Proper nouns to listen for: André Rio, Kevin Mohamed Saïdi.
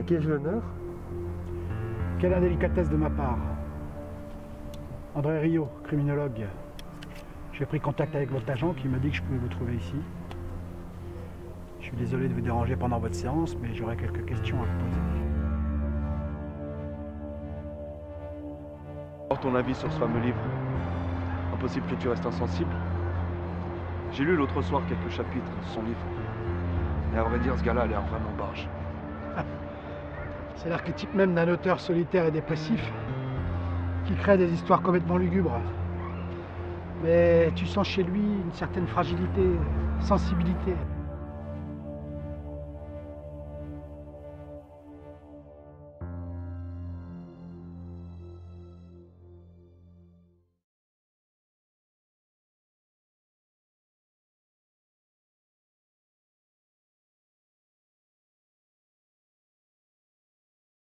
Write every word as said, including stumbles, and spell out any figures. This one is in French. à qui ai-je l'honneur? Quelle indélicatesse de ma part. André Rio, criminologue. J'ai pris contact avec votre agent qui m'a dit que je pouvais vous trouver ici. Je suis désolé de vous déranger pendant votre séance, mais j'aurais quelques questions à vous poser. Ton avis sur ce fameux livre? Impossible que tu restes insensible. J'ai lu l'autre soir quelques chapitres de son livre. Et à vrai dire, ce gars-là a l'air vraiment barge. C'est l'archétype même d'un auteur solitaire et dépressif qui crée des histoires complètement lugubres. Mais tu sens chez lui une certaine fragilité, sensibilité.